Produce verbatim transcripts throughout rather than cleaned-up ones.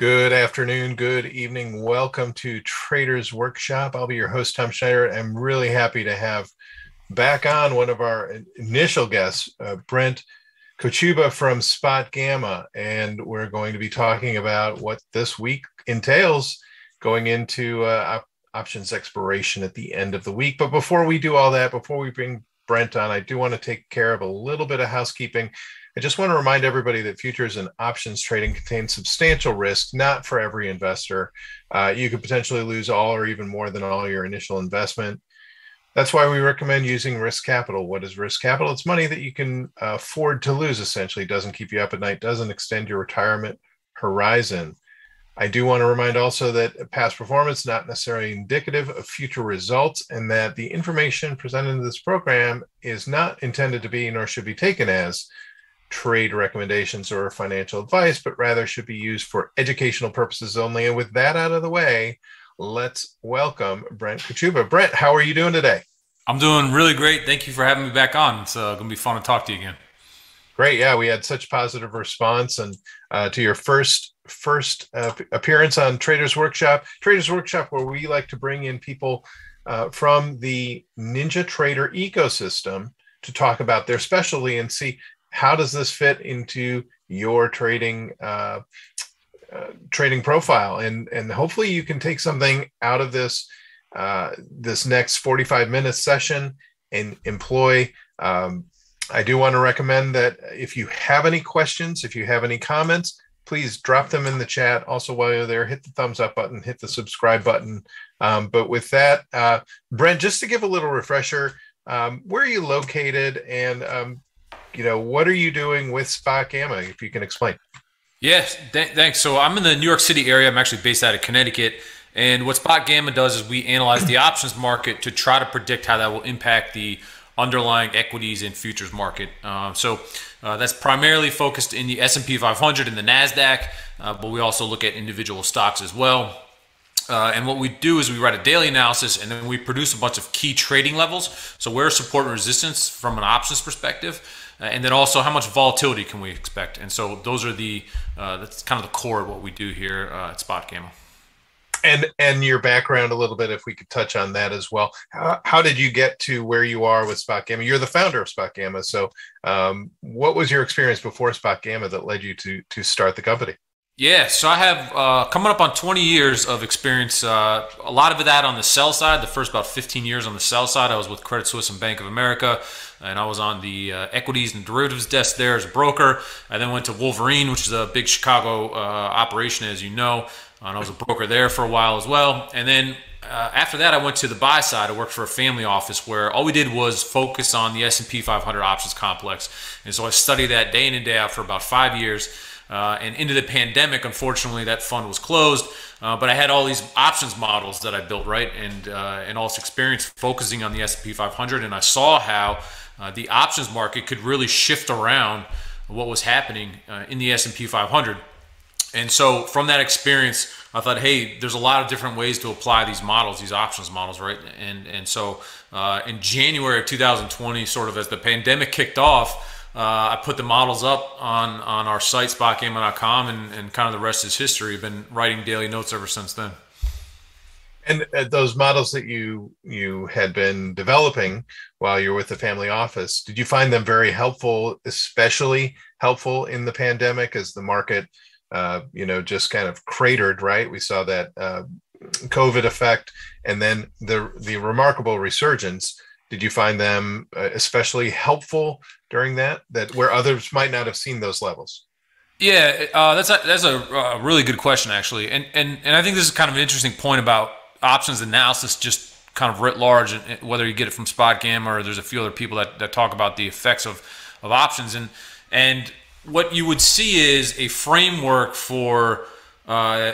Good afternoon, good evening. Welcome to Traders Workshop. I'll be your host, Tom Schneider. I'm really happy to have back on one of our initial guests, uh, Brent Kochuba from Spot Gamma. And we're going to be talking about what this week entails going into uh, op options expiration at the end of the week. But before we do all that, before we bring Brent on, I do want to take care of a little bit of housekeeping. I just want to remind everybody that futures and options trading contains substantial risk, not for every investor. Uh, you could potentially lose all or even more than all your initial investment. That's why we recommend using risk capital. What is risk capital? It's money that you can afford to lose, essentially. It doesn't keep you up at night, doesn't extend your retirement horizon. I do want to remind also that past performance is not necessarily indicative of future results, and that the information presented in this program is not intended to be nor should be taken as trade recommendations or financial advice, but rather should be used for educational purposes only. And with that out of the way, let's welcome Brent Kochuba. Brent, how are you doing today? I'm doing really great. Thank you for having me back on. It's uh, going to be fun to talk to you again. Great. Yeah, we had such positive response and uh, to your first first uh, appearance on Traders Workshop. Traders Workshop, where we like to bring in people uh, from the Ninja Trader ecosystem to talk about their specialty and see how does this fit into your trading uh, uh, trading profile, and and hopefully you can take something out of this uh, this next forty-five minute session and employ. Um, I do want to recommend that if you have any questions, if you have any comments, please drop them in the chat. Also, while you're there, hit the thumbs up button, hit the subscribe button. Um, but with that, uh, Brent, just to give a little refresher, um, where are you located, and um, you know, what are you doing with Spot Gamma, if you can explain? Yes, th thanks. So I'm in the New York City area. I'm actually based out of Connecticut. And what Spot Gamma does is we analyze the options market to try to predict how that will impact the underlying equities and futures market. Uh, so uh, that's primarily focused in the S and P five hundred and the Nasdaq, uh, but we also look at individual stocks as well. Uh, and what we do is we write a daily analysis, and then we produce a bunch of key trading levels. So where's support and resistance from an options perspective? And then also, how much volatility can we expect? And so those are the, uh, that's kind of the core of what we do here uh, at Spot Gamma. And and your background a little bit, if we could touch on that as well. How, how did you get to where you are with Spot Gamma? You're the founder of Spot Gamma. So um, what was your experience before Spot Gamma that led you to, to start the company? Yeah, so I have uh, coming up on twenty years of experience, uh, a lot of that on the sell side. The first about fifteen years on the sell side, I was with Credit Suisse and Bank of America, and I was on the uh, equities and derivatives desk there as a broker. I then went to Wolverine, which is a big Chicago uh, operation, as you know, and I was a broker there for a while as well. And then uh, after that, I went to the buy side. I worked for a family office where all we did was focus on the S and P five hundred options complex. And so I studied that day in and day out for about five years. Uh, and into the pandemic, unfortunately, that fund was closed. Uh, but I had all these options models that I built, right, and uh, and all this experience focusing on the S and P five hundred, and I saw how uh, the options market could really shift around what was happening uh, in the S and P five hundred. And so from that experience, I thought, hey, there's a lot of different ways to apply these models, these options models, right? And and so uh, in January of two thousand twenty, sort of as the pandemic kicked off, Uh, I put the models up on, on our site, spot gamma dot com, and, and kind of the rest is history. I've been writing daily notes ever since then. And uh, those models that you you had been developing while you were with the family office, did you find them very helpful, especially helpful in the pandemic as the market, uh, you know, just kind of cratered, right? We saw that uh, COVID effect and then the the remarkable resurgence. Did you find them especially helpful during that, that where others might not have seen those levels? Yeah, uh, that's a, that's a, a really good question, actually. And, and, and I think this is kind of an interesting point about options analysis, just kind of writ large, and whether you get it from Spot Gamma or there's a few other people that, that talk about the effects of, of options. And, and what you would see is a framework for uh,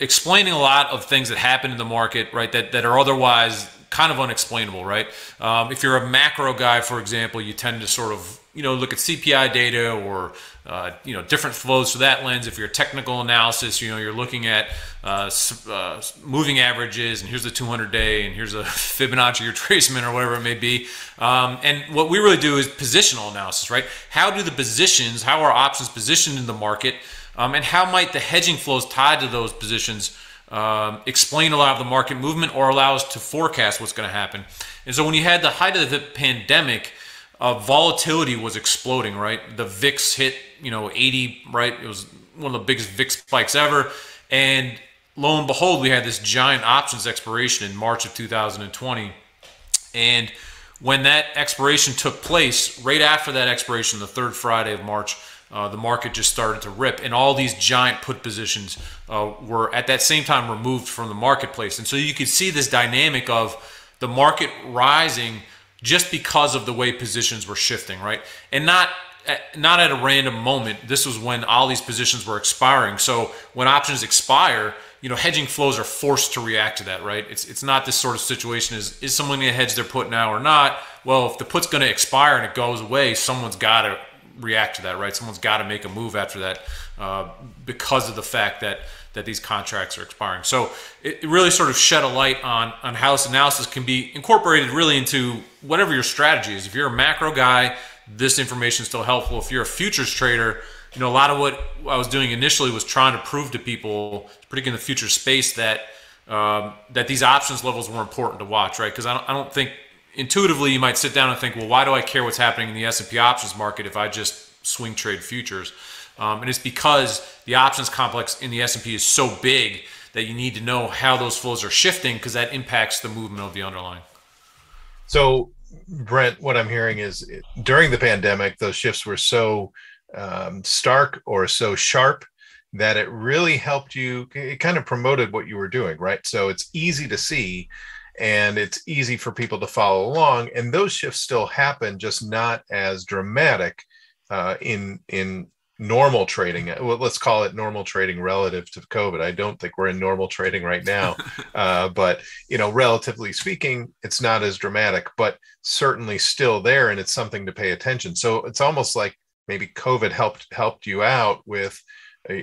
explaining a lot of things that happen in the market, right, that, that are otherwise kind of unexplainable, right? Um, if you're a macro guy, for example, you tend to sort of, you know, look at C P I data or, uh, you know, different flows through that lens. If you're a technical analysis, you know, you're looking at uh, uh, moving averages, and here's the two hundred day, and here's a Fibonacci retracement or whatever it may be. Um, and what we really do is positional analysis, right? How do the positions, how are options positioned in the market Um, and how might the hedging flows tied to those positions um, explain a lot of the market movement or allow us to forecast what's going to happen? And so when you had the height of the pandemic, uh, volatility was exploding, right? The V I X hit, you know, eighty, right? It was one of the biggest V I X spikes ever. And lo and behold, we had this giant options expiration in March of two thousand twenty. And when that expiration took place, right after that expiration, the third Friday of March, Uh, the market just started to rip, and all these giant put positions uh, were at that same time removed from the marketplace. And so you could see this dynamic of the market rising just because of the way positions were shifting, right? And not at, not at a random moment. This was when all these positions were expiring. So when options expire, you know, hedging flows are forced to react to that, right? It's, it's not this sort of situation is, is someone going to hedge their put now or not? Well, if the put's going to expire and it goes away, someone's got to react to that, right? Someone's got to make a move after that uh, because of the fact that that these contracts are expiring. So it, it really sort of shed a light on on how this analysis can be incorporated really into whatever your strategy is. If you're a macro guy, this information is still helpful. If you're a futures trader, you know, a lot of what I was doing initially was trying to prove to people, particularly in the futures space, that um, that these options levels were important to watch, right? Because I don't, I don't think intuitively, you might sit down and think, well, why do I care what's happening in the S and P options market if I just swing trade futures? Um, and it's because the options complex in the S and P is so big that you need to know how those flows are shifting because that impacts the movement of the underlying. So, Brent, what I'm hearing is during the pandemic, those shifts were so um, stark or so sharp that it really helped you. It kind of promoted what you were doing, right? So it's easy to see, and it's easy for people to follow along. And those shifts still happen, just not as dramatic uh, in in normal trading. Well, let's call it normal trading relative to COVID. I don't think we're in normal trading right now. uh, but, you know, relatively speaking, it's not as dramatic, but certainly still there. And it's something to pay attention. So it's almost like maybe COVID helped helped you out with,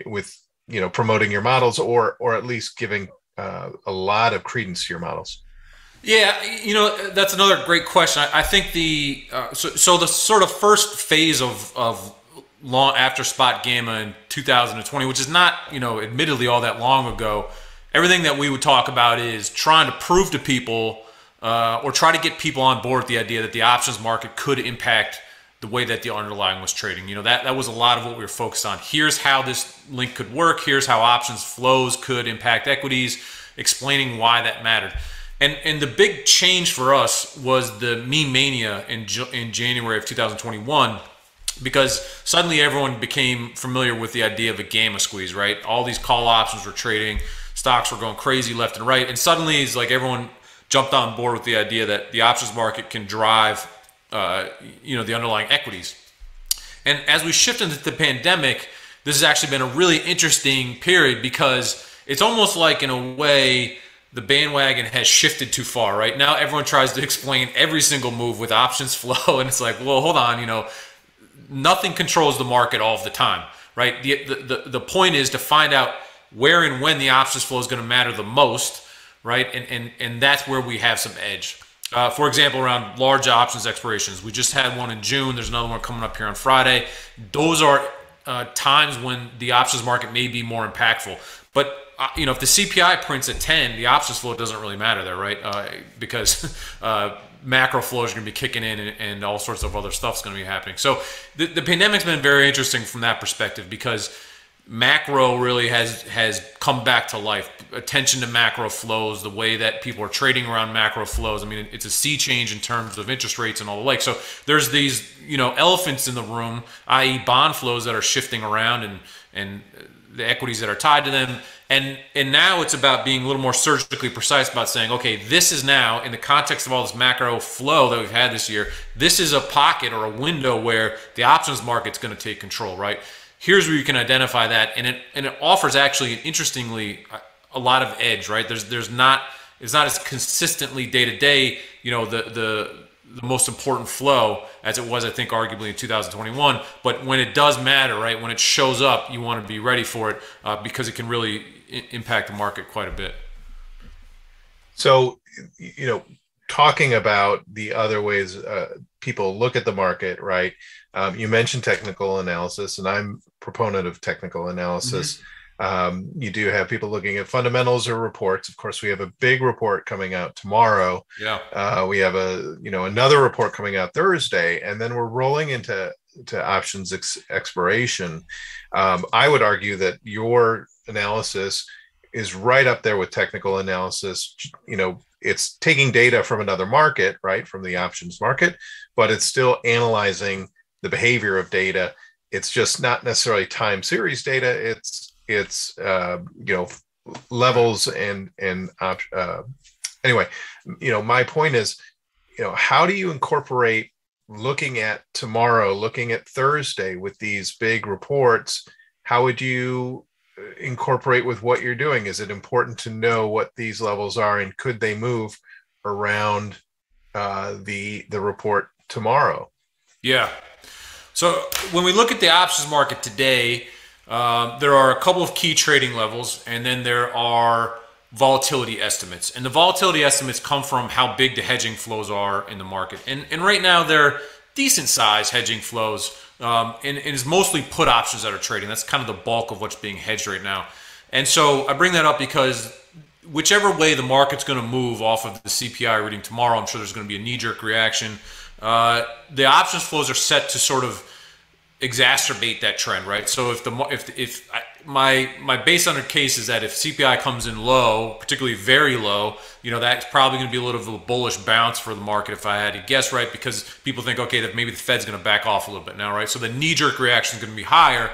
with you know, promoting your models or or at least giving uh, a lot of credence to your models. Yeah, you know, that's another great question. I, I think the uh, so, so the sort of first phase of of long after Spot Gamma in two thousand twenty, which is not, you know, admittedly all that long ago, everything that we would talk about is trying to prove to people uh, or try to get people on board with the idea that the options market could impact the way that the underlying was trading. You know, that that was a lot of what we were focused on. Here's how this link could work. Here's how options flows could impact equities, explaining why that mattered. And, and the big change for us was the meme mania in, in January of two thousand twenty-one, because suddenly everyone became familiar with the idea of a gamma squeeze, right? All these call options were trading, stocks were going crazy left and right, and suddenly it's like everyone jumped on board with the idea that the options market can drive, uh, you know, the underlying equities. And as we shift into the pandemic, this has actually been a really interesting period because it's almost like, in a way, the bandwagon has shifted too far, right? Now everyone tries to explain every single move with options flow, and it's like, well, hold on, you know, nothing controls the market all of the time, right? The, the, the point is to find out where and when the options flow is going to matter the most, right? And, and, and that's where we have some edge. Uh, for example, around large options expirations, we just had one in June. There's another one coming up here on Friday. Those are uh, times when the options market may be more impactful. But you know, if the C P I prints at ten, the options flow doesn't really matter there, right? Uh, because uh, macro flows are going to be kicking in, and, and all sorts of other stuff is going to be happening. So the, the pandemic's been very interesting from that perspective, because macro really has has come back to life. Attention to macro flows, the way that people are trading around macro flows. I mean, it's a sea change in terms of interest rates and all the like. So there's these, you know, elephants in the room, that is bond flows that are shifting around, and and the equities that are tied to them. And, and now it's about being a little more surgically precise about saying, okay, this is now, in the context of all this macro flow that we've had this year, this is a pocket or a window where the options market's going to take control, right? Here's where you can identify that. And it, and it offers actually, interestingly, a lot of edge, right? There's, there's not, it's not as consistently day to day, you know, the, the, the most important flow as it was, I think, arguably in two thousand twenty-one. But when it does matter, right, when it shows up, you want to be ready for it uh, because it can really impact the market quite a bit. So, you know, talking about the other ways uh, people look at the market, right? Um, you mentioned technical analysis, and I'm a proponent of technical analysis. Mm-hmm. Um, you do have people looking at fundamentals or reports. Of course, we have a big report coming out tomorrow. Yeah, uh, we have a you know another report coming out Thursday, and then we're rolling into to options ex- expiration. Um, I would argue that your analysis is right up there with technical analysis. You know, it's taking data from another market, right, from the options market, but it's still analyzing the behavior of data. It's just not necessarily time series data. It's It's uh, you know levels and and op- uh, anyway, you know my point is, you know how do you incorporate looking at tomorrow, looking at Thursday with these big reports? How would you incorporate with what you're doing? Is it important to know what these levels are, and could they move around uh, the the report tomorrow? Yeah. So when we look at the options market today. Uh, there are a couple of key trading levels, and then there are volatility estimates. And the volatility estimates come from how big the hedging flows are in the market. And, and right now, they're decent-sized hedging flows, um, and, and it's mostly put options that are trading. That's kind of the bulk of what's being hedged right now. And so I bring that up because whichever way the market's going to move off of the C P I reading tomorrow, I'm sure there's going to be a knee-jerk reaction. Uh, the options flows are set to sort of exacerbate that trend, right? So if the if if I, my my base under case is that if C P I comes in low, particularly very low, you know that's probably going to be a little bit of a bullish bounce for the market if I had to guess, right? Because people think, okay, that maybe the Fed's going to back off a little bit now, right? So the knee-jerk reaction is going to be higher.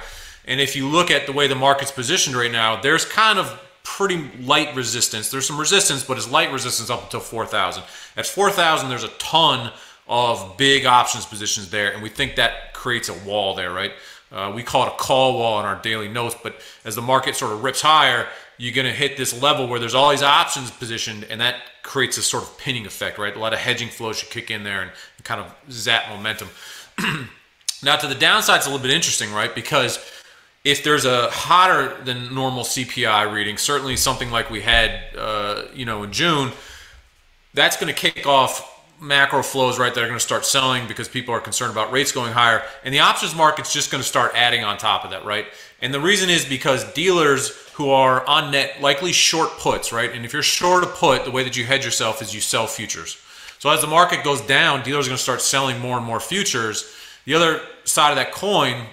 And if you look at the way the market's positioned right now, there's kind of pretty light resistance. There's some resistance, but it's light resistance up until four thousand. At four thousand, there's a ton of big options positions there, and we think that creates a wall there, right? Uh, we call it a call wall in our daily notes, but as the market sort of rips higher, you're gonna hit this level where there's all these options positioned, and that creates a sort of pinning effect, right? A lot of hedging flows should kick in there and kind of zap momentum. Now to the downside, it's a little bit interesting, right? Because if there's a hotter than normal C P I reading, certainly something like we had uh, you know, in June, that's gonna kick off macro flows, right, that are going to start selling because people are concerned about rates going higher. And the options market's just going to start adding on top of that, right? And the reason is because dealers who are on net likely short puts, right? And if you're short a put, the way that you hedge yourself is you sell futures. So as the market goes down, dealers are going to start selling more and more futures. The other side of that coin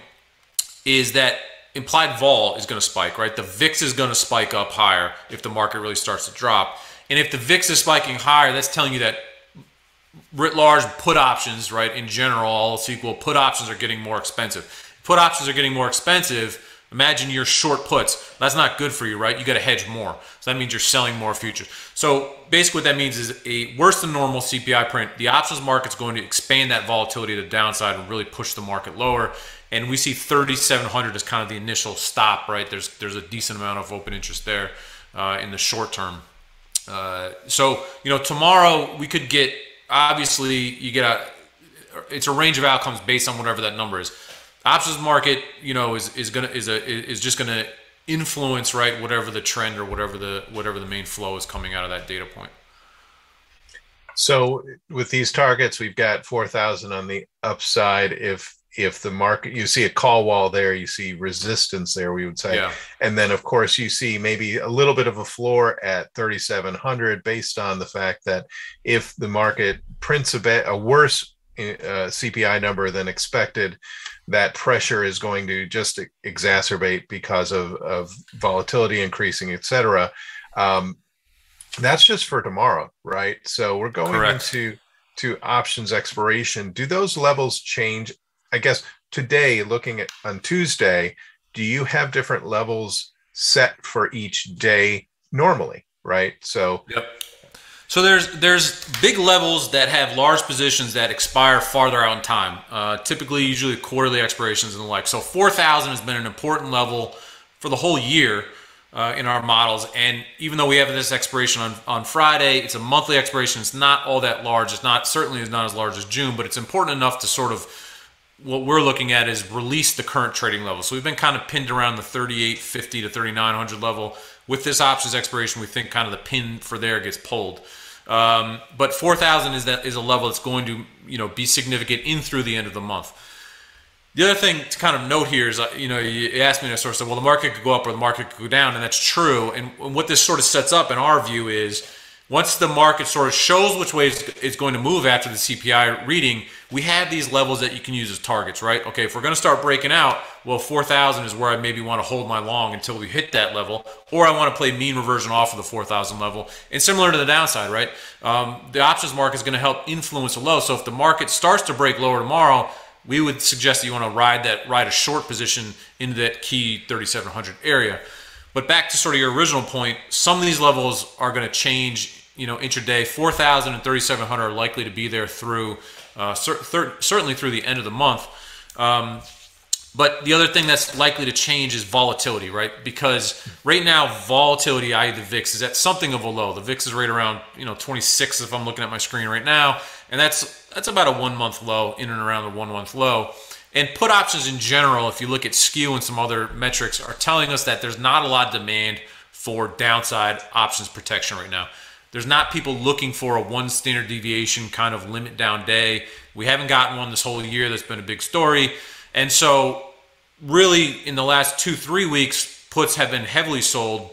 is that implied vol is going to spike, right? The V I X is going to spike up higher if the market really starts to drop. And if the V I X is spiking higher, that's telling you that writ large put options, right, in general, all else equal, put options are getting more expensive. Put options are getting more expensive. Imagine your short puts. That's not good for you, right? You got to hedge more. So that means you're selling more futures. So basically what that means is a worse than normal C P I print. The options market's going to expand that volatility to the downside and really push the market lower. And we see thirty-seven hundred as kind of the initial stop, right? There's, there's a decent amount of open interest there uh, in the short term. Uh, so, you know, tomorrow we could get... Obviously, you get a, it's a range of outcomes based on whatever that number is. Options market, you know, is is gonna is a is just gonna influence, right, whatever the trend or whatever the whatever the main flow is coming out of that data point. So with these targets, we've got four thousand on the upside. If if the market, you see a call wall there, you see resistance there, we would say, yeah. And then of course you see maybe a little bit of a floor at thirty-seven hundred based on the fact that if the market prints a bit a worse uh, C P I number than expected, that pressure is going to just exacerbate because of, of volatility increasing, et cetera. Um, that's just for tomorrow, right? So we're going Correct. into to options expiration. Do those levels change? I guess today, looking at on Tuesday, do you have different levels set for each day normally, right? So, yep. So there's there's big levels that have large positions that expire farther out in time. Uh, typically, usually quarterly expirations and the like. So four thousand has been an important level for the whole year uh, in our models. And even though we have this expiration on on Friday, it's a monthly expiration. It's not all that large. It's not certainly not as large as June, but it's important enough to sort of what we're looking at is release the current trading level. So we've been kind of pinned around the thirty-eight fifty to thirty-nine hundred level. With this options expiration, we think kind of the pin for there gets pulled. Um, but four thousand is that is a level that's going to, you know, be significant in through the end of the month. The other thing to kind of note here is, you know, you asked me in a source, well, the market could go up or the market could go down, and that's true. And what this sort of sets up in our view is, once the market sort of shows which way it's going to move after the C P I reading, we have these levels that you can use as targets, right? Okay, if we're going to start breaking out, well, four thousand is where I maybe want to hold my long until we hit that level, or I want to play mean reversion off of the four thousand level. And similar to the downside, right? Um, the options market is going to help influence a low. So if the market starts to break lower tomorrow, we would suggest that you want to ride that, ride a short position into that key thirty-seven hundred area. But back to sort of your original point, some of these levels are going to change, you know, intraday. four thousand and thirty-seven hundred are likely to be there through, uh, cer certainly through the end of the month. Um, but the other thing that's likely to change is volatility, right? Because right now, volatility, that is the V I X, is at something of a low. The V I X is right around, you know, twenty-six if I'm looking at my screen right now, and that's that's about a one-month low, in and around the one-month low. And put options in general, if you look at S K U and some other metrics, are telling us that there's not a lot of demand for downside options protection right now. There's not people looking for a one standard deviation kind of limit down day. We haven't gotten one this whole year. That's been a big story. And so really in the last two, three weeks, puts have been heavily sold.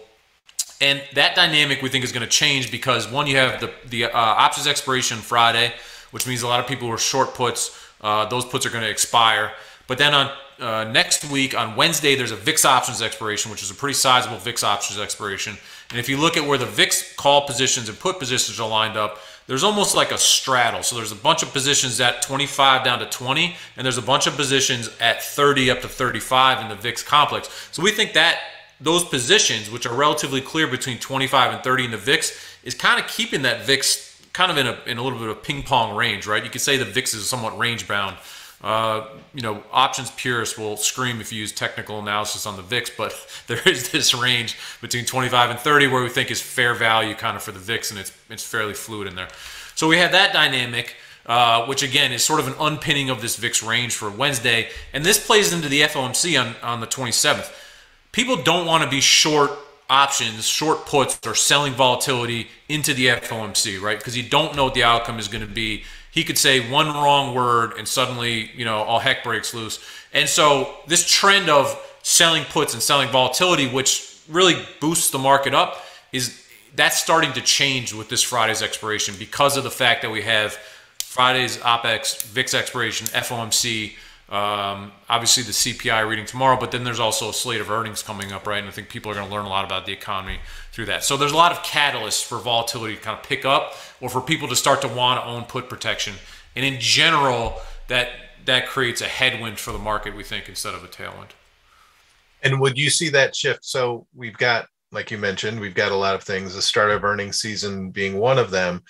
And that dynamic we think is going to change because, one, you have the, the uh, options expiration Friday, which means a lot of people who are short puts, Uh, those puts are going to expire. But then on uh, next week, on Wednesday, there's a V I X options expiration, which is a pretty sizable V I X options expiration. And if you look at where the V I X call positions and put positions are lined up, there's almost like a straddle. So there's a bunch of positions at twenty-five down to twenty, and there's a bunch of positions at thirty up to thirty-five in the V I X complex. So we think that those positions, which are relatively clear between twenty-five and thirty in the V I X, is kind of keeping that V I X kind of in a, in a little bit of ping pong range, right? You could say the V I X is somewhat range bound. Uh, you know, options purists will scream if you use technical analysis on the V I X, but there is this range between twenty-five and thirty where we think is fair value kind of for the V I X, and it's, it's fairly fluid in there. So we have that dynamic, uh, which again is sort of an unpinning of this V I X range for Wednesday. And this plays into the F O M C on, on the twenty-seventh. People don't want to be short options, short puts, or selling volatility into the F O M C, right? Because you don't know what the outcome is going to be. He could say one wrong word and suddenly, you know, all heck breaks loose. And so this trend of selling puts and selling volatility, which really boosts the market up, is that's starting to change with this Friday's expiration because of the fact that we have Friday's O P E X, V I X expiration, F O M C, Um, obviously the C P I reading tomorrow, but then there's also a slate of earnings coming up, right? And I think people are going to learn a lot about the economy through that. So there's a lot of catalysts for volatility to kind of pick up, or for people to start to want to own put protection. And in general, that that creates a headwind for the market, we think, instead of a tailwind. And would you see that shift? So we've got, like you mentioned, we've got a lot of things, the start of earnings season being one of them,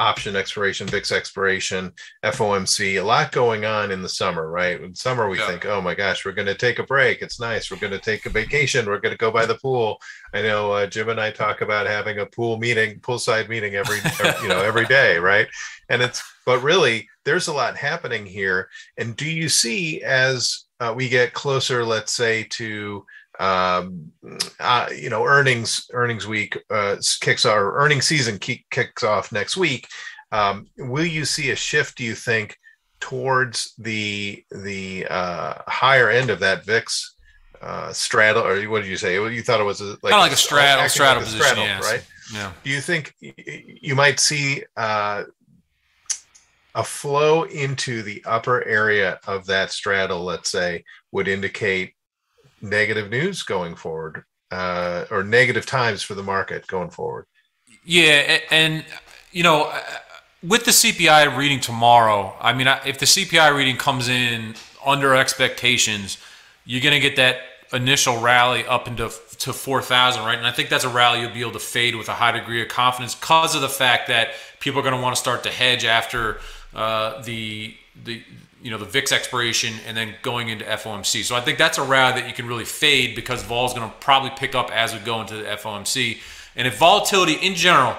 option expiration, V I X expiration, F O M C, a lot going on in the summer, right? In summer, we yeah. think, oh my gosh, we're going to take a break. It's nice. We're going to take a vacation. We're going to go by the pool. I know uh, Jim and I talk about having a pool meeting, poolside meeting every, you know, every day, right? And it's, but really, there's a lot happening here. And do you see, as uh, we get closer, let's say, to um uh you know earnings earnings week uh kicks our earnings season keep, kicks off next week, um will you see a shift, do you think, towards the the uh higher end of that V I X uh straddle, or what did you say you thought it was a, like, like a straddle straddle like a position straddle, yes. right yeah do you think you might see uh a flow into the upper area of that straddle, let's say, would indicate negative news going forward, uh, or negative times for the market going forward? Yeah, and, you know, with the C P I reading tomorrow, I mean, if the C P I reading comes in under expectations, you're going to get that initial rally up into to four thousand, right? And I think that's a rally you'll be able to fade with a high degree of confidence because of the fact that people are going to want to start to hedge after uh, the the you know, the V I X expiration and then going into F O M C. So I think that's a rally that you can really fade because vol is going to probably pick up as we go into the F O M C. And if volatility in general,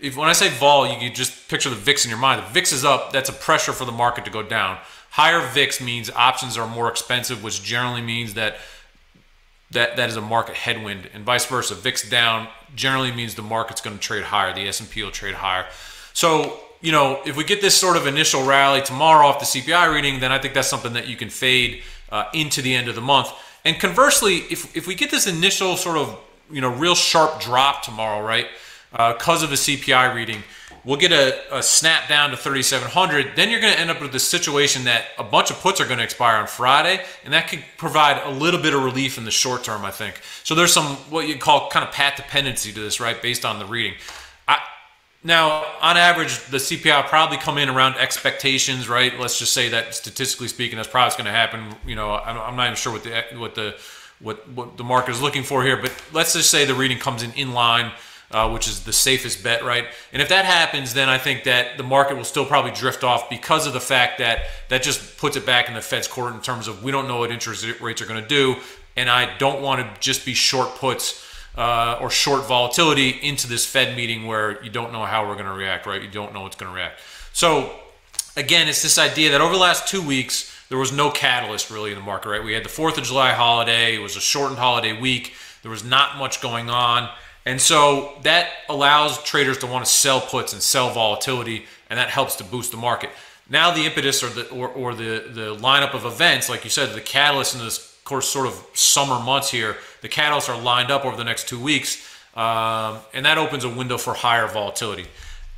if when I say vol, you can just picture the V I X in your mind. The V I X is up, that's a pressure for the market to go down. Higher V I X means options are more expensive, which generally means that that that is a market headwind, and vice versa. V I X down generally means the market's going to trade higher, the S and P will trade higher. So, you know, if we get this sort of initial rally tomorrow off the C P I reading, then I think that's something that you can fade uh, into the end of the month. And conversely, if, if we get this initial sort of, you know, real sharp drop tomorrow, right, because uh, of a C P I reading, we'll get a, a snap down to thirty-seven hundred. Then you're going to end up with the situation that a bunch of puts are going to expire on Friday, and that could provide a little bit of relief in the short term, I think. So there's some what you call kind of path dependency to this, right, based on the reading. I, now, on average, the C P I will probably come in around expectations, right? Let's just say that statistically speaking, that's probably going to happen. You know, I'm, I'm not even sure what the what the what what the market is looking for here, but let's just say the reading comes in in line. Uh, which is the safest bet, right? And if that happens, then I think that the market will still probably drift off because of the fact that that just puts it back in the Fed's court in terms of we don't know what interest rates are going to do, and I don't want to just be short puts uh, or short volatility into this Fed meeting where you don't know how we're going to react, right? You don't know what's going to react. So again, it's this idea that over the last two weeks, there was no catalyst really in the market, right? We had the fourth of July holiday. It was a shortened holiday week. There was not much going on. And so that allows traders to want to sell puts and sell volatility, and that helps to boost the market. Now the impetus or the or, or the, the lineup of events, like you said, the catalyst in this course sort of summer months here, the catalysts are lined up over the next two weeks, um, and that opens a window for higher volatility.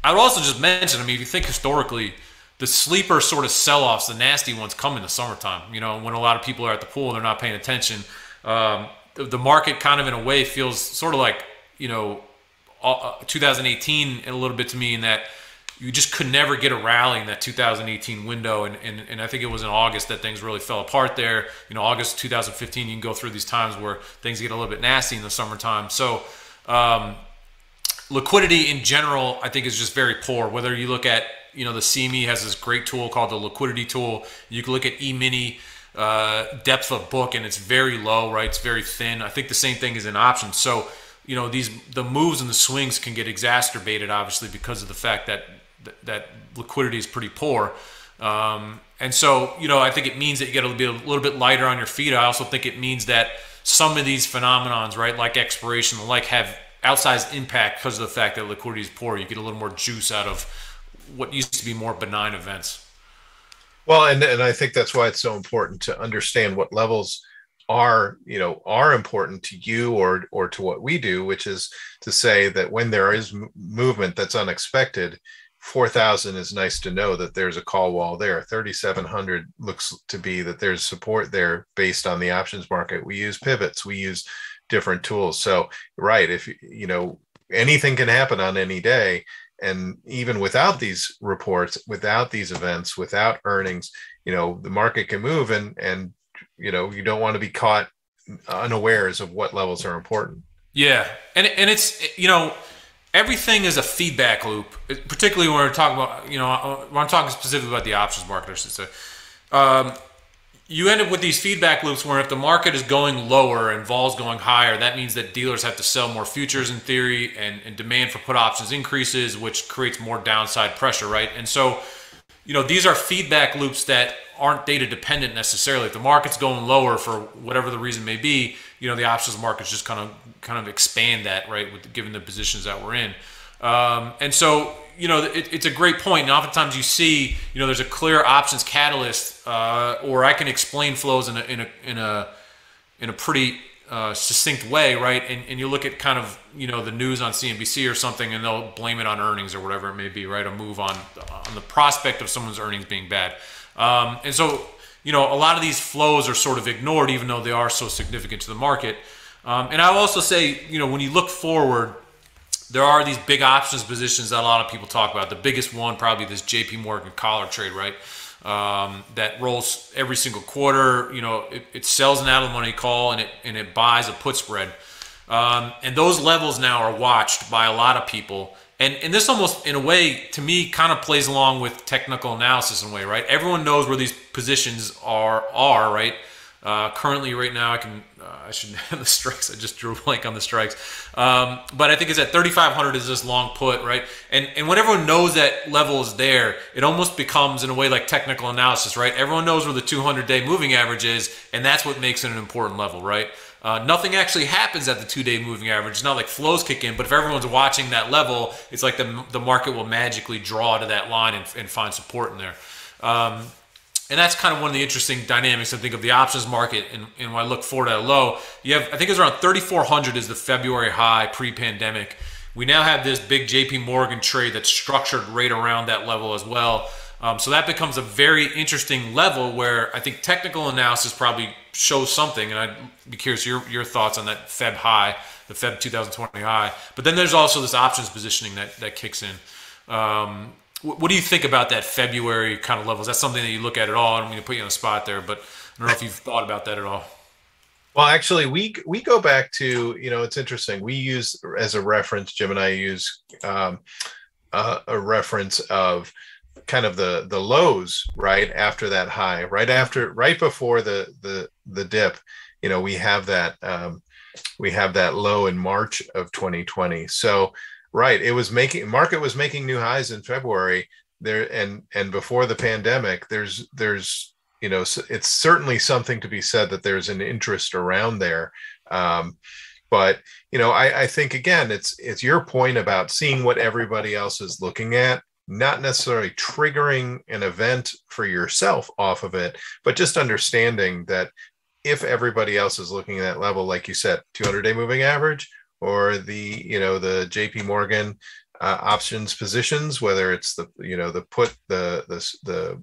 I would also just mention, I mean, if you think historically, the sleeper sort of sell-offs, the nasty ones, come in the summertime. You know, when a lot of people are at the pool and they're not paying attention, um, the, the market kind of in a way feels sort of like, you know, two thousand eighteen a little bit to me, in that you just could never get a rally in that two thousand eighteen window. And, and, and I think it was in August that things really fell apart there. You know, August two thousand fifteen, you can go through these times where things get a little bit nasty in the summertime. So um, liquidity in general, I think, is just very poor. Whether you look at, you know, the C M E has this great tool called the liquidity tool. You can look at E-mini. Uh, depth of book, and it's very low, right? It's very thin. I think the same thing is in options. So, you know, these the moves and the swings can get exacerbated, obviously, because of the fact that that liquidity is pretty poor. Um, and so, you know, I think it means that you get a little bit, a little bit lighter on your feet. I also think it means that some of these phenomenons, right, like expiration, like have outsized impact because of the fact that liquidity is poor. You get a little more juice out of what used to be more benign events. Well, and, and I think that's why it's so important to understand what levels are, you know, are important to you or or to what we do, which is to say that when there is movement that's unexpected, four thousand is nice to know that there's a call wall there. thirty-seven hundred looks to be that there's support there based on the options market. We use pivots, we use different tools. So, right, if you know, anything can happen on any day. And even without these reports, without these events, without earnings, you know, the market can move, and and you know, you don't want to be caught unawares of what levels are important. Yeah. And, and it's, you know, everything is a feedback loop, particularly when we're talking about, you know, when I'm talking specifically about the options market, I should say. Um, you end up with these feedback loops where if the market is going lower and vol's going higher, that means that dealers have to sell more futures in theory, and, and demand for put options increases, which creates more downside pressure, right? And so, you know, these are feedback loops that aren't data dependent necessarily. If the market's going lower for whatever the reason may be, you know, the options markets just kind of kind of expand that, right, with given the positions that we're in. Um, and so, you know, it, it's a great point. And oftentimes you see, you know, there's a clear options catalyst, uh, or I can explain flows in a in a in a in a pretty uh, succinct way, right? And, and you look at kind of, you know, the news on C N B C or something, and they'll blame it on earnings or whatever it may be, right? A move on on the prospect of someone's earnings being bad. Um, and so, you know, a lot of these flows are sort of ignored, even though they are so significant to the market. Um, and I'll also say, you know, when you look forward, there are these big options positions that a lot of people talk about. The biggest one, probably this J P Morgan collar trade, right? Um, that rolls every single quarter. You know, it, it sells an out-of-the-money call, and it and it buys a put spread. Um, and those levels now are watched by a lot of people. And, and this almost, in a way, to me, kind of plays along with technical analysis in a way, right? Everyone knows where these positions are, are right? Uh, currently, right now, I can uh, I should have the strikes. I just drew a blank on the strikes. Um, but I think it's at thirty-five hundred is this long put, right? And, and when everyone knows that level is there, it almost becomes, in a way, like technical analysis, right? Everyone knows where the two hundred day moving average is, and that's what makes it an important level, right? Uh, nothing actually happens at the two-day moving average. It's not like flows kick in, but if everyone's watching that level, it's like the, the market will magically draw to that line and, and find support in there. Um, and that's kind of one of the interesting dynamics, I think, of the options market. And, and when I look forward at a low, you have, I think it's around thirty-four hundred is the February high pre-pandemic. We now have this big J P Morgan trade that's structured right around that level as well. Um, so that becomes a very interesting level where I think technical analysis probably shows something, and I'd be curious your your thoughts on that Feb high, the Feb two thousand twenty high. But then there's also this options positioning that that kicks in. Um, what, what do you think about that February kind of level? Is that something that you look at at all? I don't mean to put you on the spot there, but I don't know if you've thought about that at all. Well, actually, we we go back to, you know, it's interesting. We use as a reference, Jim and I use um, uh, a reference of kind of the the lows right after that high, right after, right before the the the dip. You know, we have that um, we have that low in March of twenty twenty. So, right, it was making market was making new highs in February there, and and before the pandemic, there's there's you know, it's certainly something to be said that there's an interest around there. Um, but you know, I, I think again, it's it's your point about seeing what everybody else is looking at. Not necessarily triggering an event for yourself off of it, but just understanding that if everybody else is looking at that level, like you said, two hundred day moving average or the, you know, the J P Morgan uh, options positions, whether it's the, you know, the put, the, the, the,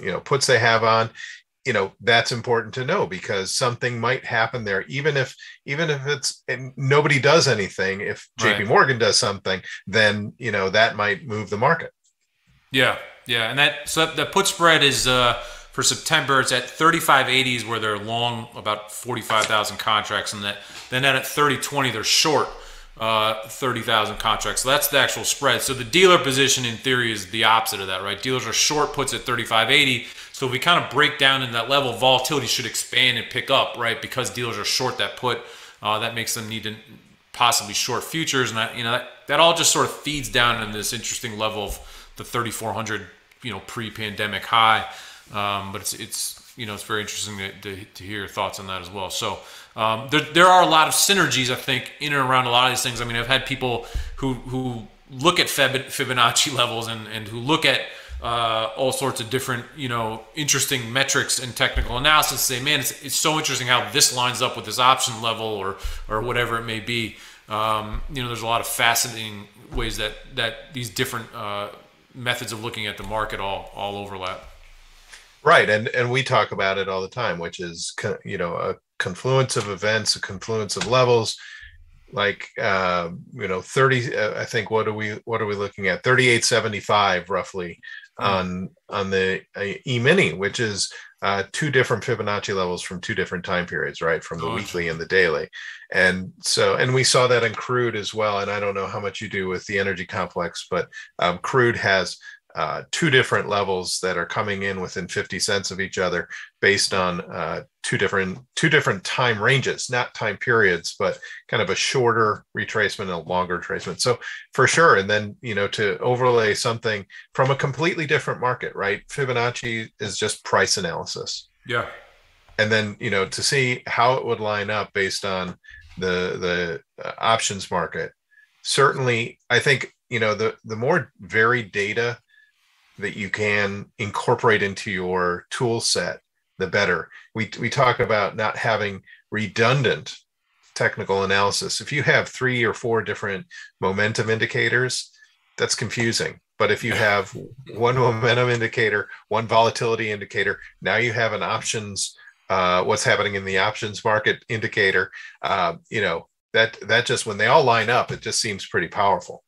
you know, puts they have on, you know, that's important to know because something might happen there. Even if, even if it's, and nobody does anything, if J P right. Morgan does something, then, you know, that might move the market. Yeah, yeah, and that so that, that put spread is uh, for September. It's at thirty-five eighties where they're long about forty-five thousand contracts, and that then at thirty twenty they're short uh, thirty thousand contracts. So that's the actual spread. So the dealer position in theory is the opposite of that, right? Dealers are short puts at thirty-five eighty. So if we kind of break down in that level, volatility should expand and pick up, right? Because dealers are short that put, uh, that makes them need to possibly short futures, and that, you know, that, that all just sort of feeds down in this interesting level of the thirty-four hundred, you know, pre-pandemic high. Um, but it's, it's, you know, it's very interesting to, to, to hear your thoughts on that as well. So um, there, there are a lot of synergies, I think, in and around a lot of these things. I mean, I've had people who, who look at Fibonacci levels and, and who look at uh, all sorts of different, you know, interesting metrics and technical analysis say, man, it's, it's so interesting how this lines up with this option level or, or whatever it may be. Um, you know, there's a lot of fascinating ways that, that these different uh, methods of looking at the market all all overlap, right? And and we talk about it all the time, which is you know a confluence of events, a confluence of levels, like uh, you know thirty. Uh, I think what are we what are we looking at? thirty-eight seventy-five roughly on on the uh, E-mini, which is uh, two different Fibonacci levels from two different time periods, right? From the oh, weekly and the daily. And so, and we saw that in crude as well. And I don't know how much you do with the energy complex, but um, crude has uh, two different levels that are coming in within fifty cents of each other based on uh, two different, two different time ranges, not time periods, but kind of a shorter retracement and a longer retracement. So for sure. And then, you know, to overlay something from a completely different market, right? Fibonacci is just price analysis. Yeah. And then, you know, to see how it would line up based on the, the uh, options market, certainly, I think, you know, the, the more varied data that you can incorporate into your tool set, the better. We, we talk about not having redundant technical analysis. If you have three or four different momentum indicators, that's confusing. But if you have one momentum indicator, one volatility indicator, now you have an options, uh, what's happening in the options market indicator, uh, you know, that, that just, when they all line up, it just seems pretty powerful.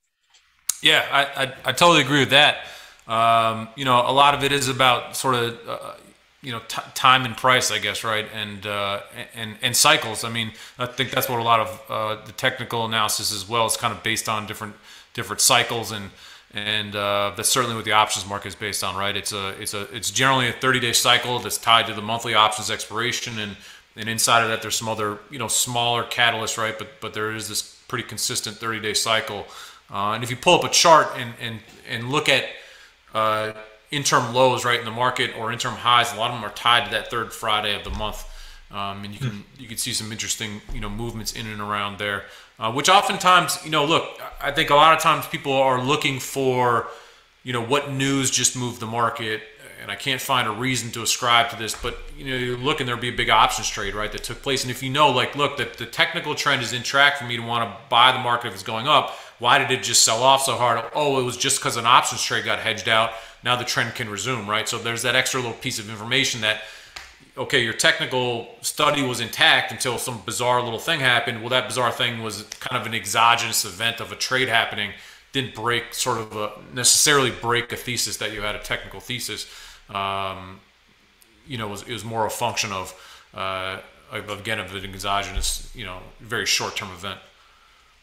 Yeah, I, I, I totally agree with that. Um, you know, a lot of it is about sort of, uh, you know, t time and price, I guess, right? And uh, and and cycles. I mean, I think that's what a lot of uh, the technical analysis as well is kind of based on different different cycles, and and uh, that's certainly what the options market is based on, right? It's a it's a it's generally a thirty day cycle that's tied to the monthly options expiration, and and inside of that there's some other you know smaller catalysts, right? But but there is this pretty consistent thirty day cycle, uh, and if you pull up a chart and and and look at Uh, interim lows right in the market or interim highs, a lot of them are tied to that third Friday of the month, Um, and you can you can see some interesting you know movements in and around there, uh, which oftentimes you know look I think a lot of times people are looking for you know what news just moved the market, and I can't find a reason to ascribe to this, but you know you're looking there'll be a big options trade right that took place, and if you know like look that the technical trend is in track for me to want to buy the market if it's going up, why did it just sell off so hard? Oh, it was just because an options trade got hedged out. Now the trend can resume, right? So there's that extra little piece of information that. Okay, your technical study was intact until some bizarre little thing happened. Well, that bizarre thing was kind of an exogenous event of a trade happening. Didn't break sort of a, necessarily break a thesis that you had a technical thesis. Um, you know, it was, it was more a function of, uh, again, of an exogenous, you know, very short-term event.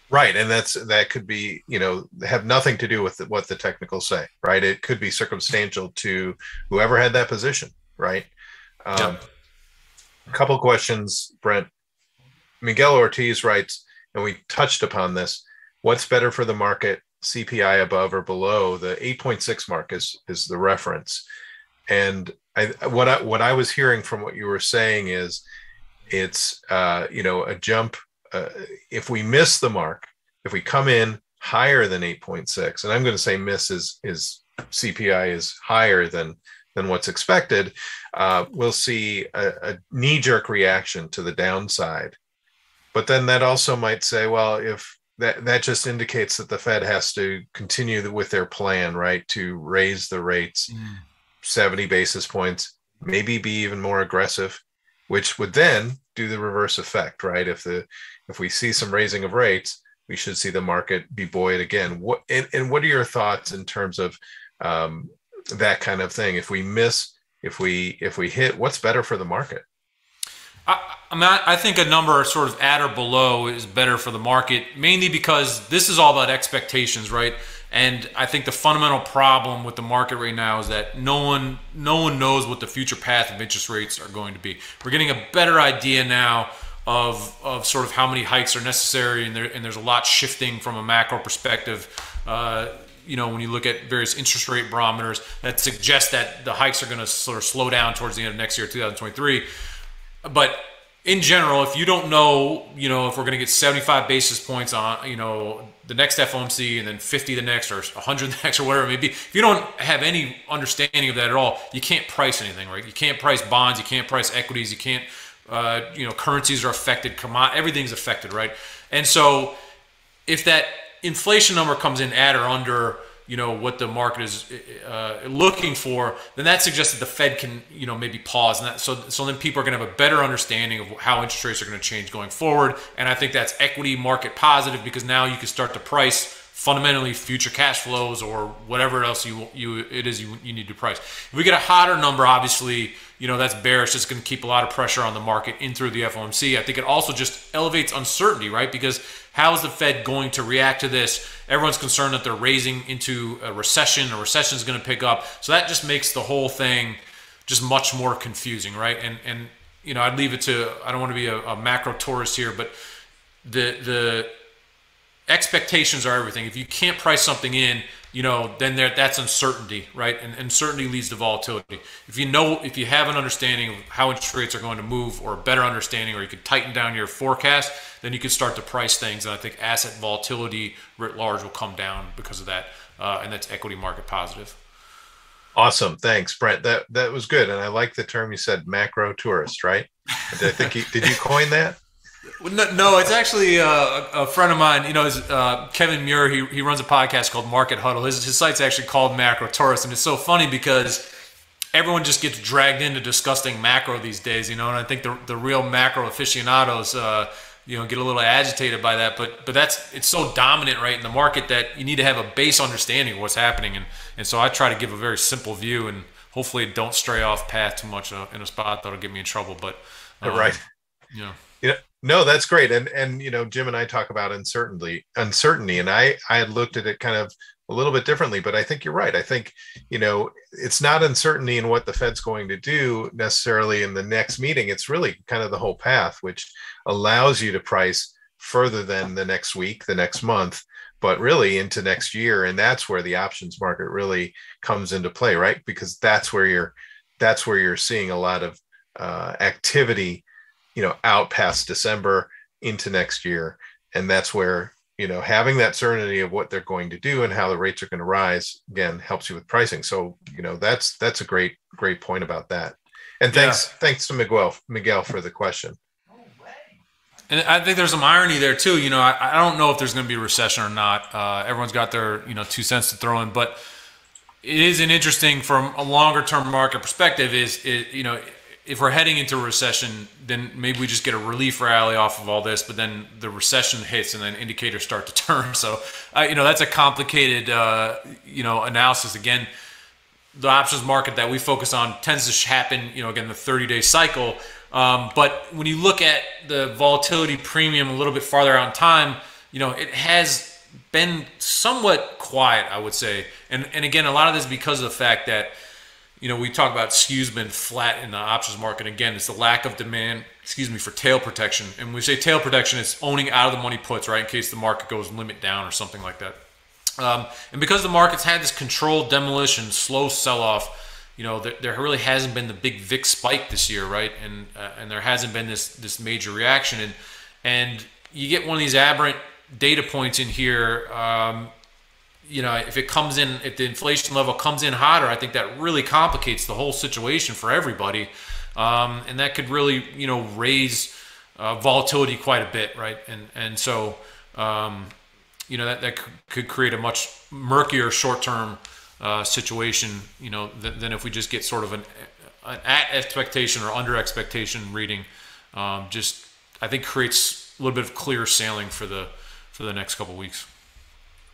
Right, and that's that could be, you know, have nothing to do with what the technicals say, right? It could be circumstantial to whoever had that position, right? Um, a couple questions, Brent. Miguel Ortiz writes, and we touched upon this, what's better for the market, C P I above or below? The eight point six mark is is the reference. And I, what, I, what I was hearing from what you were saying is it's, uh, you know, a jump. Uh, if we miss the mark, if we come in higher than eight point six, and I'm going to say miss is, is C P I is higher than than what's expected, uh, we'll see a, a knee-jerk reaction to the downside. But then that also might say, well, if that, that just indicates that the Fed has to continue the, with their plan, right, to raise the rates mm. seventy basis points, maybe be even more aggressive, which would then do the reverse effect, right? If the if we see some raising of rates, we should see the market be buoyant again. What and, and what are your thoughts in terms of um, that kind of thing? If we miss, if we if we hit, what's better for the market? I, I mean, I, I think a number sort of at or below is better for the market, mainly because this is all about expectations, right? And I think the fundamental problem with the market right now is that no one no one knows what the future path of interest rates are going to be. We're getting a better idea now of of sort of how many hikes are necessary, and there and there's a lot shifting from a macro perspective. Uh, You know, when you look at various interest rate barometers that suggest that the hikes are going to sort of slow down towards the end of next year, two thousand twenty-three. But in general, if you don't know, you know, if we're going to get seventy-five basis points on, you know, the next F O M C and then fifty the next or one hundred the next or whatever it may be, if you don't have any understanding of that at all, you can't price anything, right? You can't price bonds, you can't price equities, you can't, uh, you know, currencies are affected, commod- everything's affected, right? And so if that inflation number comes in at or under, you know, what the market is uh, looking for, then that suggests that the Fed can, you know, maybe pause. And that, so, so then people are going to have a better understanding of how interest rates are going to change going forward. And I think that's equity market positive, because now you can start to price fundamentally future cash flows or whatever else you you it is you, you need to price. If we get a hotter number, obviously, you know, that's bearish. It's going to keep a lot of pressure on the market in through the F O M C. I think it also just elevates uncertainty, right? Because how is the Fed going to react to this? Everyone's concerned that they're raising into a recession. A recession is going to pick up. So that just makes the whole thing just much more confusing, right? And, and you know, I'd leave it to, I don't want to be a, a macro tourist here, but the the expectations are everything. If you can't price something in, you know, then there, that's uncertainty, right? And uncertainty leads to volatility. If you know, if you have an understanding of how interest rates are going to move, or a better understanding, or you can tighten down your forecast, then you can start to price things. And I think asset volatility writ large will come down because of that. Uh, and that's equity market positive. Awesome. Thanks, Brent. That that was good. And I like the term you said, macro tourist, right? I think you, did you coin that? No, no, it's actually uh, a friend of mine, you know, is, uh, Kevin Muir, he, he runs a podcast called Market Huddle. His, his site's actually called Macro Tourist, and it's so funny because everyone just gets dragged into discussing macro these days, you know, and I think the, the real macro aficionados, uh, you know, get a little agitated by that, but but that's, it's so dominant, right, in the market that you need to have a base understanding of what's happening, and, and so I try to give a very simple view, and hopefully don't stray off path too much uh, in a spot that'll get me in trouble, but... Um, right. You know. You know, no, that's great. And, and, you know, Jim and I talk about uncertainty, uncertainty, and I, I had looked at it kind of a little bit differently, but I think you're right. I think, you know, it's not uncertainty in what the Fed's going to do necessarily in the next meeting. It's really kind of the whole path, which allows you to price further than the next week, the next month, but really into next year. And that's where the options market really comes into play, right? Because that's where you're, that's where you're seeing a lot of uh, activity you know, out past December into next year. And that's where, you know, having that certainty of what they're going to do and how the rates are going to rise, again, helps you with pricing. So, you know, that's, that's a great, great point about that. And thanks, yeah. thanks to Miguel, Miguel for the question. And I think there's some irony there too. You know, I, I don't know if there's going to be a recession or not. Uh, everyone's got their, you know, two cents to throw in, but it is an interesting, from a longer term market perspective, is, it, you know, if we're heading into a recession, then maybe we just get a relief rally off of all this, but then the recession hits and then indicators start to turn. So, uh, you know, that's a complicated, uh, you know, analysis. Again, the options market that we focus on tends to happen, you know, again, the thirty day cycle. Um, but when you look at the volatility premium a little bit farther out in time, you know, it has been somewhat quiet, I would say. And and again, a lot of this is because of the fact that, you know, we talk about S Q Us been flat in the options market. Again, it's the lack of demand, excuse me, for tail protection. And when we say tail protection, it's owning out of the money puts, right? In case the market goes limit down or something like that. Um, and because the market's had this controlled demolition, slow sell-off, you know, there, there really hasn't been the big V I X spike this year, right? And uh, and there hasn't been this this major reaction. And and you get one of these aberrant data points in here. Um, you know, if it comes in, if the inflation level comes in hotter, I think that really complicates the whole situation for everybody. Um, and that could really, you know, raise uh, volatility quite a bit, right? And and so, um, you know, that, that could create a much murkier short-term uh, situation, you know, than, than if we just get sort of an, an at expectation or under expectation reading. Um, just, I think, creates a little bit of clear sailing for the for the next couple of weeks.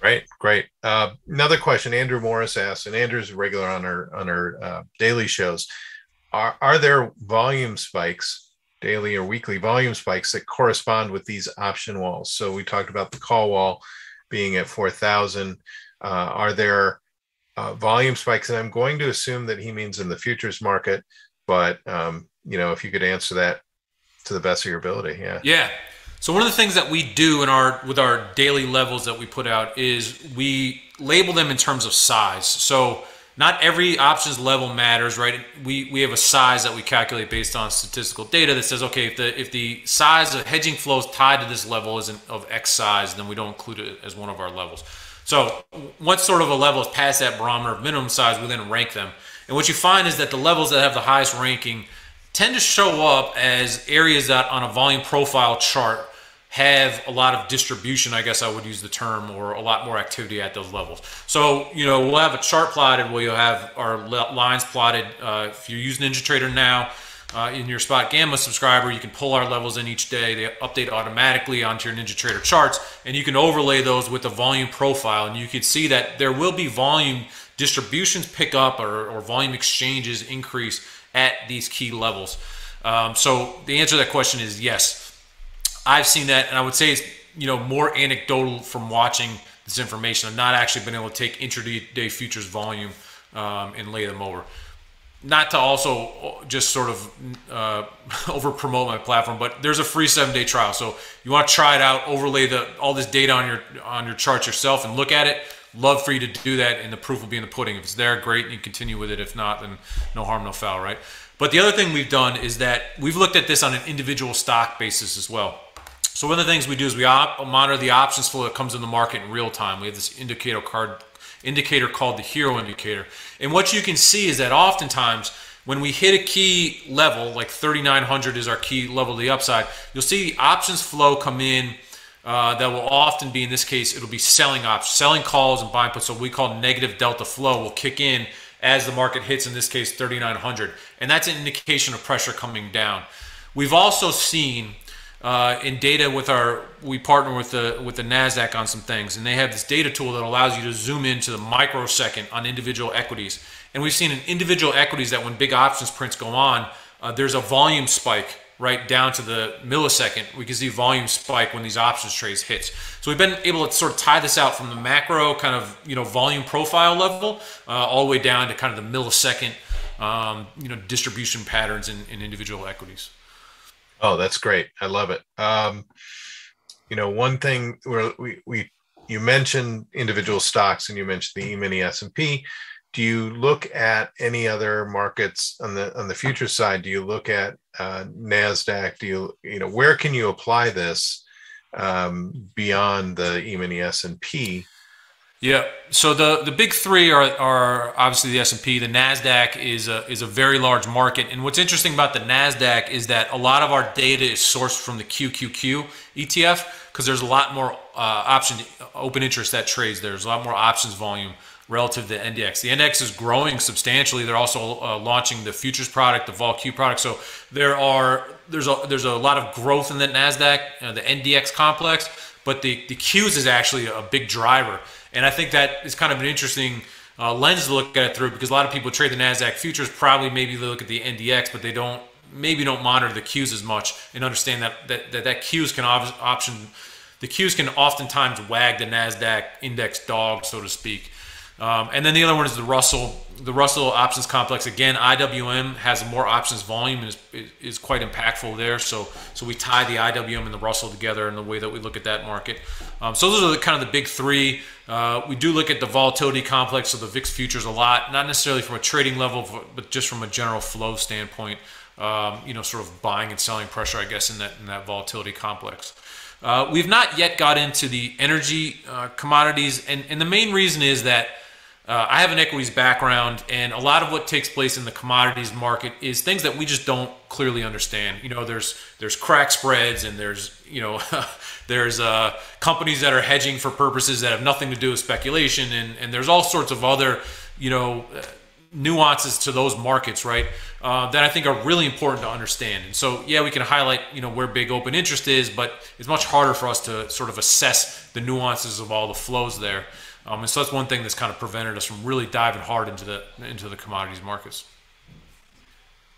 Great, great. Uh, another question Andrew Morris asks, and Andrew's regular on our on our uh, daily shows. Are are there volume spikes, daily or weekly volume spikes, that correspond with these option walls? So we talked about the call wall being at four thousand. Uh, are there uh, volume spikes? And I'm going to assume that he means in the futures market, but um, you know, if you could answer that to the best of your ability. Yeah. Yeah. So one of the things that we do in our with our daily levels that we put out is we label them in terms of size. So not every options level matters, right? We we have a size that we calculate based on statistical data that says, okay, if the if the size of hedging flows tied to this level isn't of X size, then we don't include it as one of our levels. So once sort of a level is past that barometer of minimum size, we then rank them. And what you find is that the levels that have the highest ranking tend to show up as areas that on a volume profile chart have a lot of distribution, I guess I would use the term, or a lot more activity at those levels. So, you know, we'll have a chart plotted where you'll have our lines plotted. Uh, if you use Ninja Trader now, uh, in your Spot Gamma subscriber, you can pull our levels in each day. They update automatically onto your Ninja Trader charts, and you can overlay those with a volume profile. And you can see that there will be volume distributions pick up or, or volume exchanges increase at these key levels. Um, so the answer to that question is yes. I've seen that, and I would say it's, you know, more anecdotal from watching this information. I've not actually been able to take intraday futures volume um, and lay them over. Not to also just sort of uh, over promote my platform, but there's a free seven day trial. So you want to try it out, overlay the all this data on your on your chart yourself, and look at it. Love for you to do that, and the proof will be in the pudding. If it's there, great, and you continue with it. If not, then no harm, no foul, right? But the other thing we've done is that we've looked at this on an individual stock basis as well. So one of the things we do is we op monitor the options flow that comes in the market in real time. We have this indicator card indicator called the hero indicator. And what you can see is that oftentimes when we hit a key level, like thirty-nine hundred is our key level to the upside, you'll see options flow come in uh, that will often be, in this case, it'll be selling options, selling calls and buying puts. So what we call negative delta flow will kick in as the market hits, in this case, thirty-nine hundred. And that's an indication of pressure coming down. We've also seen Uh, in data with our, we partner with the with the Nasdaq on some things, and they have this data tool that allows you to zoom into the microsecond on individual equities. And we've seen in individual equities that when big options prints go on, uh, there's a volume spike right down to the millisecond. We can see volume spike when these options trades hits. So we've been able to sort of tie this out from the macro kind of, you know, volume profile level uh, all the way down to kind of the millisecond, um, you know, distribution patterns in, in individual equities. Oh, that's great. I love it. Um, you know, one thing where we, we, you mentioned individual stocks and you mentioned the E-mini S and P. do you look at any other markets on the on the future side? Do you look at uh, NASDAQ? Do you, you know, where can you apply this um, beyond the E-mini S and P? Yeah. So the, the big three are, are obviously the S and P. The NASDAQ is a, is a very large market. And what's interesting about the NASDAQ is that a lot of our data is sourced from the Q Q Q E T F because there's a lot more uh, option open interest that trades. There's a lot more options volume relative to N D X. The N D X is growing substantially. They're also uh, launching the futures product, the VolQ product. So there are there's a, there's a lot of growth in the NASDAQ, you know, the N D X complex, but the, the Qs is actually a big driver. And I think that is kind of an interesting uh, lens to look at it through, because a lot of people trade the NASDAQ futures, probably maybe they look at the N D X, but they don't maybe don't monitor the Qs as much and understand that that that, that Qs can option the Qs can oftentimes wag the NASDAQ index dog, so to speak. Um, and then the other one is the Russell, the Russell options complex. Again, I W M has more options volume and is, is quite impactful there. So, so we tie the I W M and the Russell together in the way that we look at that market. Um, so those are the, kind of the big three. Uh, we do look at the volatility complex, so the V I X futures a lot, not necessarily from a trading level, but just from a general flow standpoint, um, you know, sort of buying and selling pressure, I guess, in that, in that volatility complex. Uh, we've not yet got into the energy uh, commodities. And, and the main reason is that Uh, I have an equities background, and a lot of what takes place in the commodities market is things that we just don't clearly understand. You know, there's there's crack spreads, and there's you know, there's uh, companies that are hedging for purposes that have nothing to do with speculation, and and there's all sorts of other you know nuances to those markets, right? Uh, that I think are really important to understand. And so, yeah, we can highlight you know where big open interest is, but it's much harder for us to sort of assess the nuances of all the flows there. Um, and so that's one thing that's kind of prevented us from really diving hard into the into the commodities markets.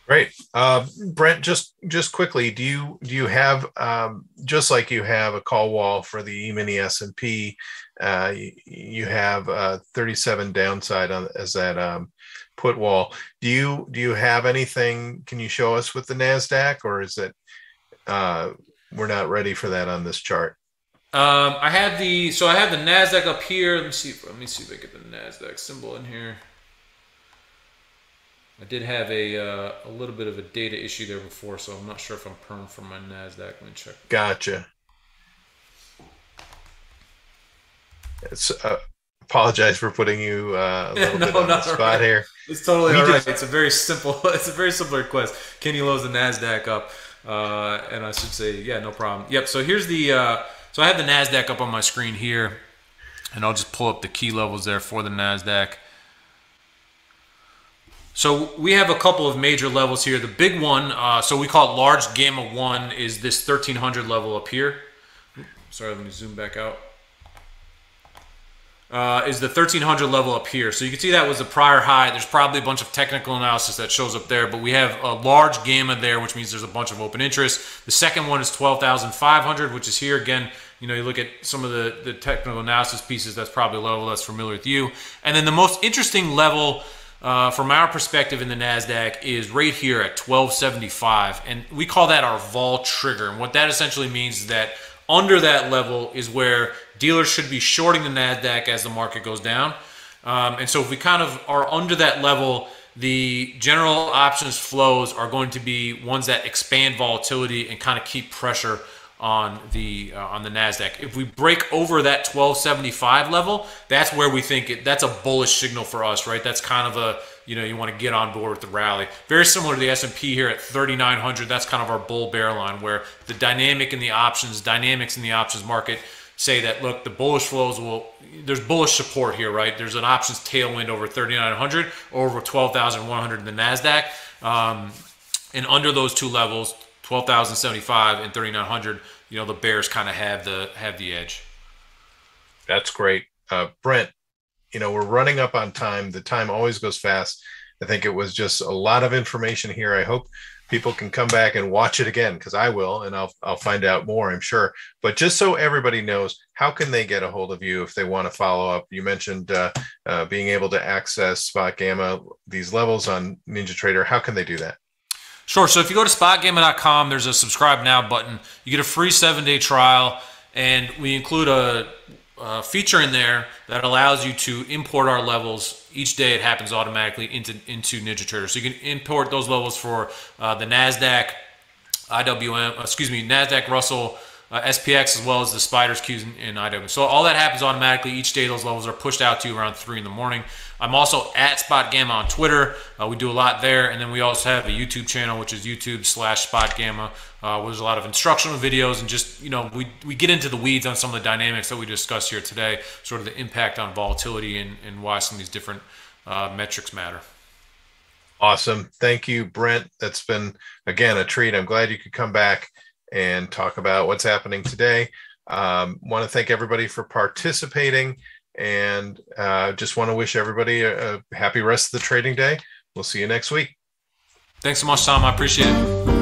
Great, uh, Brent. Just just quickly, do you do you have um, just like you have a call wall for the E-mini S and P? Uh, you, you have uh, thirty-seven downside on, as that um, put wall. Do you do you have anything? Can you show us with the NASDAQ, or is it uh, we're not ready for that on this chart? Um, I have the so I have the NASDAQ up here. Let me see. Let me see if I get the NASDAQ symbol in here. I did have a uh, a little bit of a data issue there before, so I'm not sure if I'm perm for my NASDAQ. Let me check. Gotcha. It's, uh, apologize for putting you uh, a little no, bit on the spot right. here. It's totally we all right. It's a very simple. It's a very simple request. Can you load the NASDAQ up? Uh, and I should say, yeah, no problem. Yep. So here's the. Uh, So I have the NASDAQ up on my screen here, and I'll just pull up the key levels there for the NASDAQ. So we have a couple of major levels here. The big one, uh, so we call it large gamma one, is this thirteen hundred level up here. Sorry, let me zoom back out. Uh, is the thirteen hundred level up here. So you can see that was the prior high. There's probably a bunch of technical analysis that shows up there, but we have a large gamma there, which means there's a bunch of open interest. The second one is twelve thousand five hundred, which is here. Again, you know, you look at some of the, the technical analysis pieces, that's probably a level that's familiar with you. And then the most interesting level uh, from our perspective in the NASDAQ is right here at twelve seventy-five. And we call that our vol trigger. And what that essentially means is that under that level is where dealers should be shorting the NASDAQ as the market goes down. Um, and so if we kind of are under that level, the general options flows are going to be ones that expand volatility and kind of keep pressure on the, uh, on the NASDAQ. If we break over that twelve seventy-five level, that's where we think it, that's a bullish signal for us, right? That's kind of a, you know, you want to get on board with the rally. Very similar to the S and P here at thirty-nine hundred. That's kind of our bull bear line where the dynamic in the options, dynamics in the options market say that, look, the bullish flows will, there's bullish support here, right? There's an options tailwind over thirty-nine hundred, over twelve thousand one hundred in the NASDAQ. Um, and under those two levels, twelve thousand seventy-five and thirty-nine hundred, you know, the bears kind of have the, have the edge. That's great. Uh, Brent, you know, we're running up on time. The time always goes fast. I think it was just a lot of information here. I hope people can come back and watch it again, because I will, and I'll, I'll find out more, I'm sure. But just so everybody knows, how can they get a hold of you if they want to follow up? You mentioned uh, uh, being able to access Spot Gamma, these levels on Ninja Trader. How can they do that? Sure. So if you go to spot gamma dot com, there's a subscribe now button. You get a free seven day trial, and we include a uh, feature in there that allows you to import our levels. Each day it happens automatically into, into Ninja Trader. So you can import those levels for uh, the Nasdaq, I W M, excuse me, Nasdaq, Russell, uh, S P X, as well as the Spiders, Qs, and, and I W M. So all that happens automatically. Each day those levels are pushed out to you around three in the morning. I'm also at Spot Gamma on Twitter. Uh, we do a lot there. And then we also have a YouTube channel, which is YouTube slash Spot Gamma, uh, where there's a lot of instructional videos and just, you know, we, we get into the weeds on some of the dynamics that we discuss here today, sort of the impact on volatility and, and why some of these different uh, metrics matter. Awesome. Thank you, Brent. That's been, again, a treat. I'm glad you could come back and talk about what's happening today. Um, want to thank everybody for participating, and uh, just want to wish everybody a, a happy rest of the trading day. We'll see you next week. Thanks so much, Tom. I appreciate it.